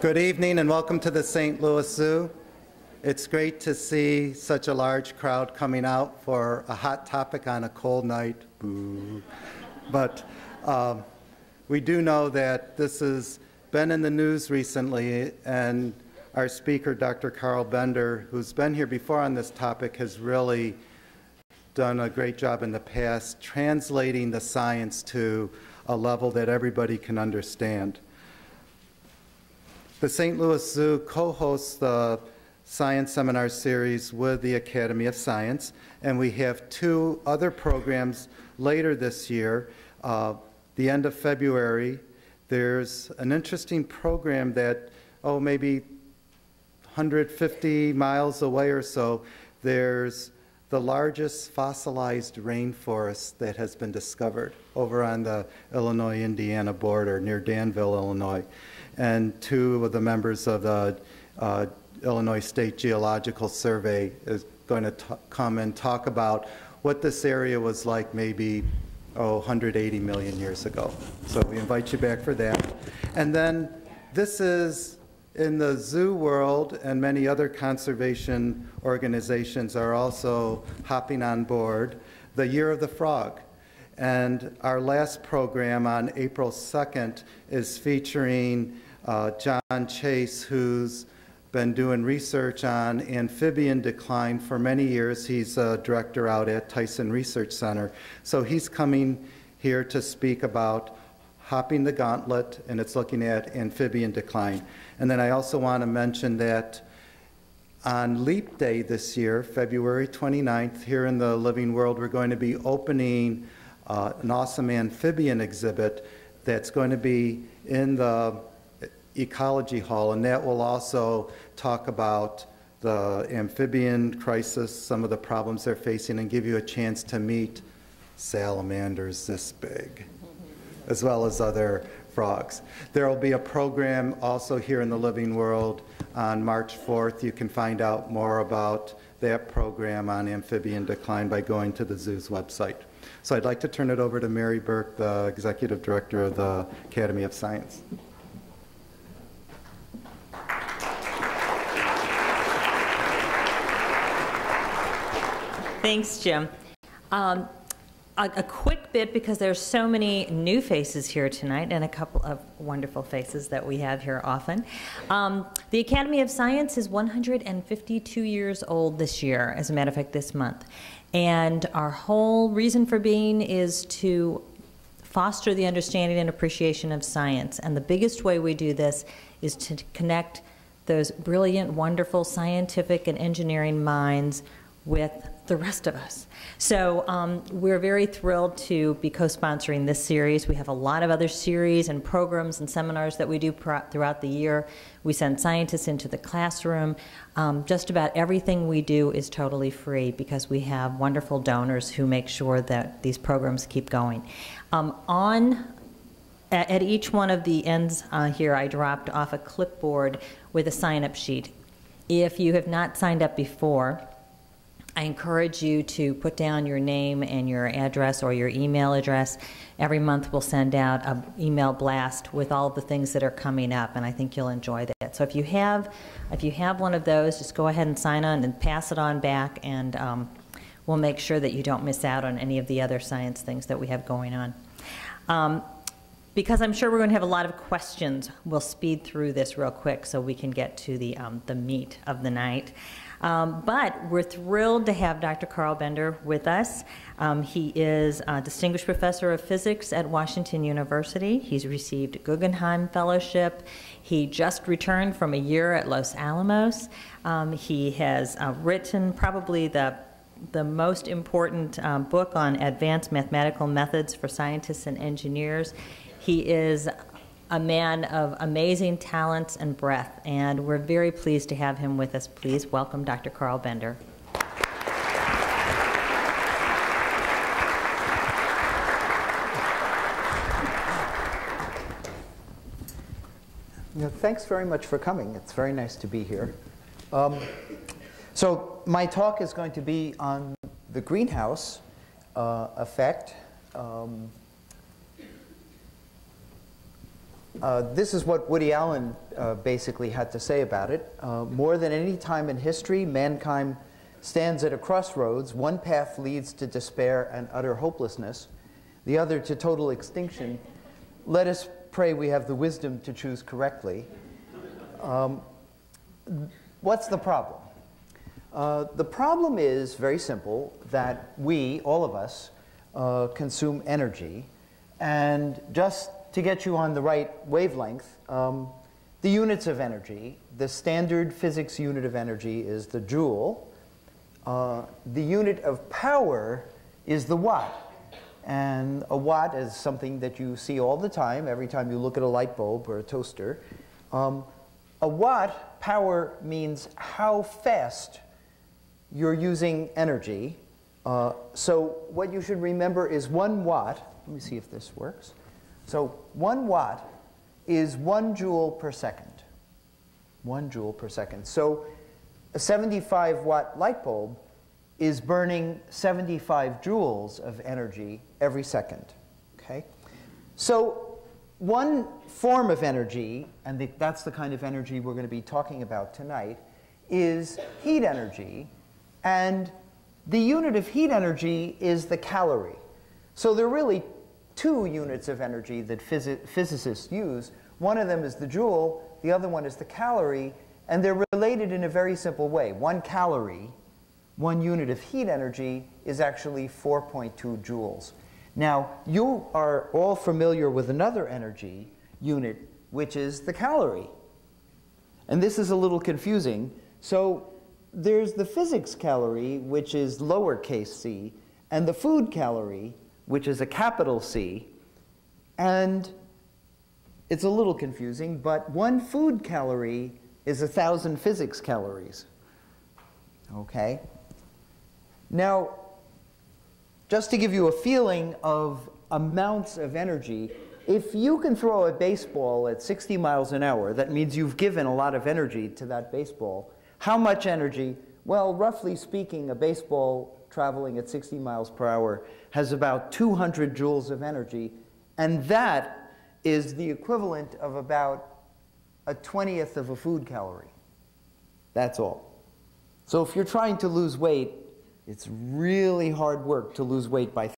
Good evening and welcome to the St. Louis Zoo. It's great to see such a large crowd coming out for a hot topic on a cold night. Boo. But we do know that this has been in the news recently, and our speaker, Dr. Carl Bender, who's been here before on this topic, has really done a great job in the past translating the science to a level that everybody can understand. The St. Louis Zoo co-hosts the Science Seminar Series with the Academy of Science, and we have two other programs later this year. The end of February, there's an interesting program that, oh, maybe 150 miles away or so, there's the largest fossilized rainforest that has been discovered over on the Illinois-Indiana border near Danville, Illinois. And two of the members of the Illinois State Geological Survey is going to come and talk about what this area was like maybe, oh, 180 million years ago. So we invite you back for that. And then this is in the zoo world, and many other conservation organizations are also hopping on board, the Year of the Frog. And our last program on April 2nd is featuring John Chase, who's been doing research on amphibian decline for many years. He's a director out at Tyson Research Center. So he's coming here to speak about Hopping the Gauntlet, and it's looking at amphibian decline. And then I also want to mention that on Leap Day this year, February 29th, here in the Living World, we're going to be opening an awesome amphibian exhibit that's going to be in the Ecology Hall, and that will also talk about the amphibian crisis, some of the problems they're facing, and give you a chance to meet salamanders this big, as well as other frogs. There will be a program also here in the Living World on March 4th. You can find out more about that program on amphibian decline by going to the zoo's website. So I'd like to turn it over to Mary Burke, the Executive Director of the Academy of Science. Thanks, Jim. A quick bit, because there's so many new faces here tonight and a couple of wonderful faces that we have here often. The Academy of Science is 152 years old this year, as a matter of fact this month. And our whole reason for being is to foster the understanding and appreciation of science. And the biggest way we do this is to connect those brilliant, wonderful scientific and engineering minds with the rest of us. So we're very thrilled to be co-sponsoring this series. We have a lot of other series and programs and seminars that we do throughout the year. We send scientists into the classroom. Just about everything we do is totally free because we have wonderful donors who make sure that these programs keep going. At each one of the ends here, I dropped off a clipboard with a sign-up sheet. If you have not signed up before, I encourage you to put down your name and your address or your email address. Every month we'll send out an email blast with all the things that are coming up, and I think you'll enjoy that. So if you have one of those, just go ahead and sign on and pass it on back, and we'll make sure that you don't miss out on any of the other science things that we have going on. Because I'm sure we're going to have a lot of questions, we'll speed through this real quick so we can get to the meat of the night. But we're thrilled to have Dr. Carl Bender with us. He is a Distinguished Professor of Physics at Washington University. He's received a Guggenheim Fellowship. He just returned from a year at Los Alamos. He has written probably the most important book on advanced mathematical methods for scientists and engineers. He is a man of amazing talents and breadth, and we're very pleased to have him with us. Please welcome Dr. Carl Bender. You know, thanks very much for coming. It's very nice to be here. So my talk is going to be on the greenhouse effect. This is what Woody Allen basically had to say about it. More than any time in history, mankind stands at a crossroads. One path leads to despair and utter hopelessness, the other to total extinction. Let us pray we have the wisdom to choose correctly. What's the problem? The problem is very simple, that we, all of us, consume energy. And just to get you on the right wavelength, the units of energy, the standard physics unit of energy is the joule. The unit of power is the watt. And a watt is something that you see all the time, every time you look at a light bulb or a toaster. A watt, power, means how fast you're using energy. So what you should remember is 1 watt. Let me see if this works. So 1 watt is 1 joule per second. 1 joule per second. So a 75-watt light bulb is burning 75 joules of energy every second. Okay? So one form of energy, and that's the kind of energy we're going to be talking about tonight, is heat energy. And the unit of heat energy is the calorie. So there are really 2 units of energy that physicists use. One of them is the joule. The other one is the calorie. And they're related in a very simple way. 1 calorie, 1 unit of heat energy, is actually 4.2 joules. Now, you are all familiar with another energy unit, which is the calorie. And this is a little confusing. So there's the physics calorie, which is lowercase c, and the food calorie, which is a capital C. And it's a little confusing, but 1 food calorie is 1,000 physics calories. Okay. Now, just to give you a feeling of amounts of energy, if you can throw a baseball at 60 miles an hour, that means you've given a lot of energy to that baseball. How much energy? Well, roughly speaking, a baseball traveling at 60 miles per hour has about 200 joules of energy. And that is the equivalent of about a 20th of a food calorie. That's all. So if you're trying to lose weight, it's really hard work to lose weight by